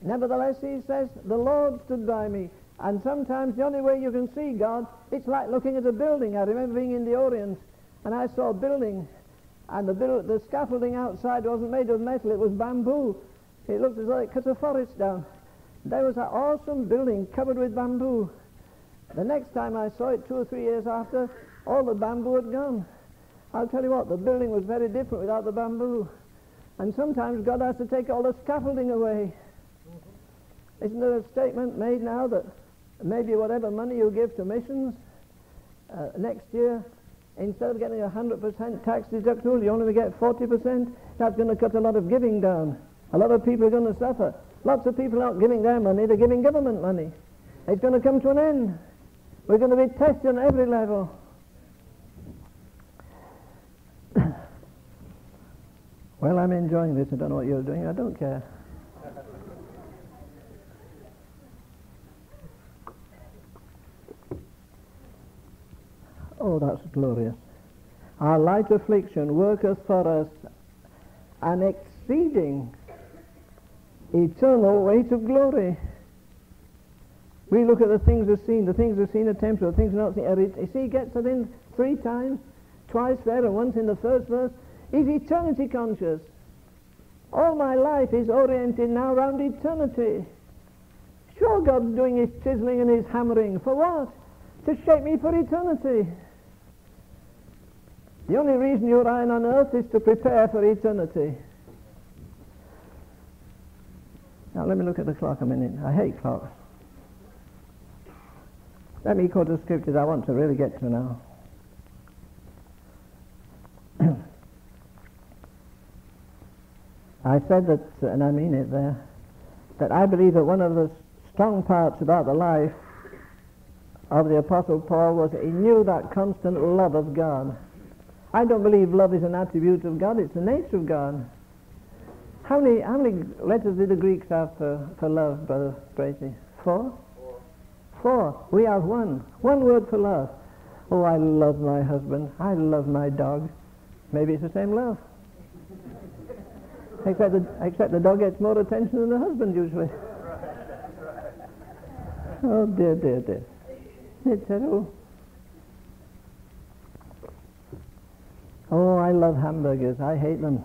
Nevertheless, he says, the Lord stood by me. And sometimes the only way you can see God, it's like looking at a building. I remember being in the Orient, and I saw a building, and the scaffolding outside wasn't made of metal, it was bamboo. It looked as though it cut a forest down. There was an awesome building covered with bamboo. The next time I saw it, 2 or 3 years after, all the bamboo had gone. I'll tell you what, the building was very different without the bamboo. And sometimes God has to take all the scaffolding away. Isn't there a statement made now that maybe whatever money you give to missions, next year, instead of getting 100% tax deductible, you only get 40%. That's going to cut a lot of giving down. A lot of people are going to suffer. Lots of people aren't giving their money, they're giving government money. It's going to come to an end. We're going to be tested on every level. Well, I'm enjoying this. I don't know what you're doing. I don't care. Oh, that's glorious. Our light affliction worketh for us an exceeding eternal weight of glory. We look at the things we've seen. The things we've seen are temporal. The things not seen are eternal. You see, he gets it in three times, twice there and once in the first verse. He's eternity conscious. All my life is oriented now round eternity. Sure, God's doing his chiseling and his hammering. For what? To shape me for eternity. The only reason you're on earth is to prepare for eternity. Now let me look at the clock a minute. I hate clocks. Let me quote the scriptures I want to really get to now. I said that, and I mean it there, that I believe that one of the strong parts about the life of the Apostle Paul was that he knew that constant love of God. I don't believe love is an attribute of God, it's the nature of God. How many letters did the Greeks have for love, Brother Brady? Four? Four. We have one. One word for love. Oh, I love my husband. I love my dog. Maybe it's the same love. Except the dog gets more attention than the husband usually. Oh, dear, dear, dear. It's terrible. Oh, I love hamburgers. I hate them.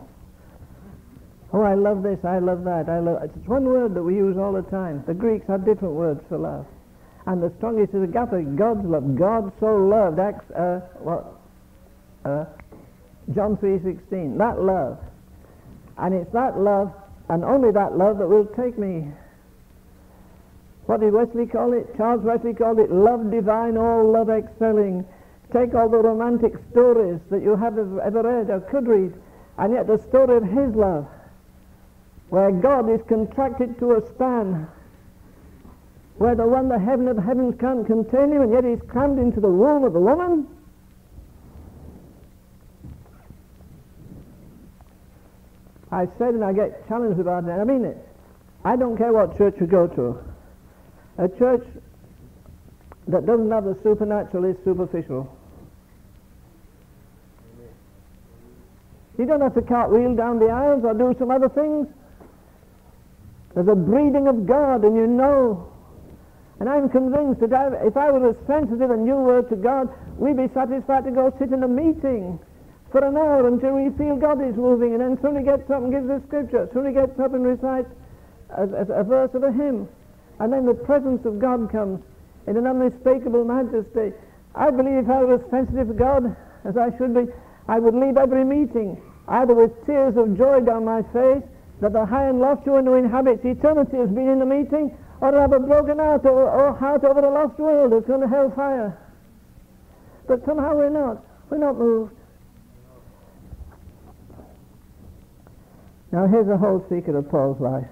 Oh, I love this. I love that. It's one word that we use all the time. The Greeks had different words for love. And the strongest is agape, God's love. God so loved. John 3:16. That love. And it's that love, and only that love, that will take me. What did Wesley call it? Charles Wesley called it love divine, all love excelling. Take all the romantic stories that you have ever read or could read, and yet the story of his love, where God is contracted to a span, where the one, the heaven of heavens, can't contain him, and yet he's crammed into the womb of the woman. I said, and I get challenged about it, I mean it. I don't care what church you go to. A church that doesn't have the supernatural is superficial. You don't have to cartwheel down the aisles or do some other things. There's a breathing of God, and you know. And I'm convinced that if I were as sensitive and new word to God, we'd be satisfied to go sit in a meeting for an hour until we feel God is moving, and then somebody gets up and gives a scripture, somebody gets up and recites a verse of a hymn, and then the presence of God comes in an unmistakable majesty. I believe if I was sensitive to God, as I should be, I would leave every meeting, either with tears of joy down my face, that the high and lofty one who inhabits eternity has been in the meeting, or have a broken heart over the lost world that's going to hellfire. But somehow we're not moved. Now here's the whole secret of Paul's life.